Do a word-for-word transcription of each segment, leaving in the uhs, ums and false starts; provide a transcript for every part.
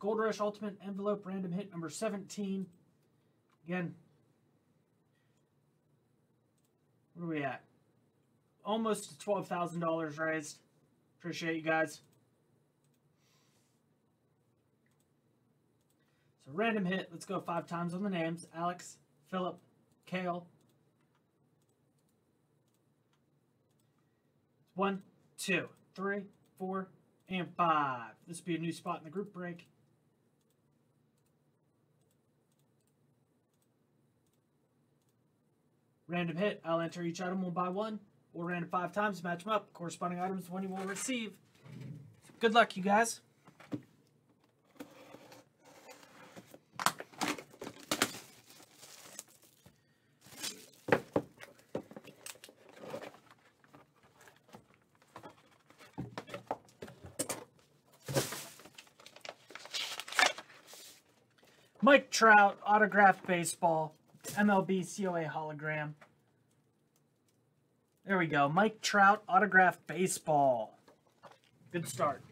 Gold Rush Ultimate Envelope Random Hit number seventeen. Again, what are we at? Almost twelve thousand dollars raised. Appreciate you guys. So random hit. Let's go five times on the names. Alex, Philip, Kale. One, two, three, four, and five. This will be a new spot in the group break. Random hit. I'll enter each item one by one. We'll random five times, match them up. Corresponding items, one you will receive. Good luck, you guys. Mike Trout, autographed baseball, M L B C O A hologram. There we go. Mike Trout, autographed baseball. Good start.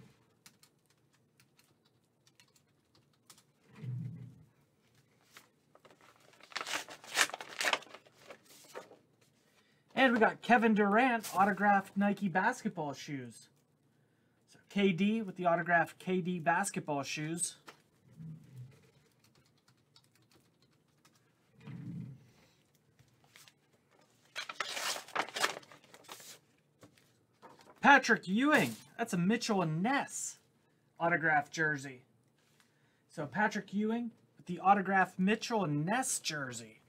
And we got Kevin Durant, autographed Nike basketball shoes. So K D with the autographed K D basketball shoes. Patrick Ewing, that's a Mitchell and Ness autographed jersey. So Patrick Ewing with the autographed Mitchell and Ness jersey.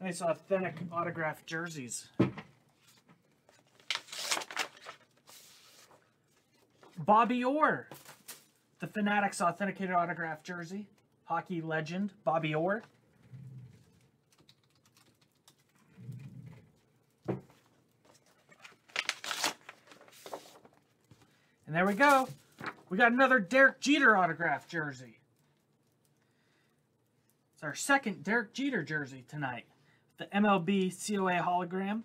Nice authentic autographed jerseys. Bobby Orr, the Fanatics authenticated autographed jersey. Hockey legend Bobby Orr. And there we go. We got another Derek Jeter autographed jersey. It's our second Derek Jeter jersey tonight. The M L B C O A hologram.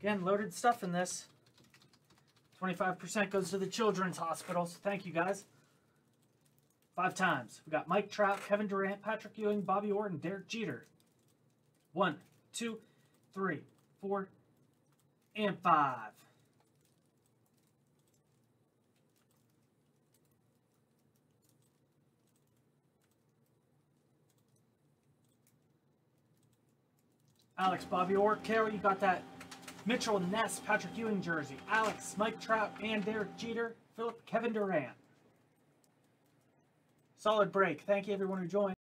Again, loaded stuff in this. twenty-five percent goes to the children's hospitals. Thank you, guys. Five times. We got Mike Trout, Kevin Durant, Patrick Ewing, Bobby Orr, and Derek Jeter. One, two, three, four, and five. Alex, Bobby Orr, Carol, you got that Mitchell, Ness, Patrick Ewing jersey. Alex, Mike Trout, and Derek Jeter. Philip, Kevin Durant. Solid break. Thank you, everyone who joined.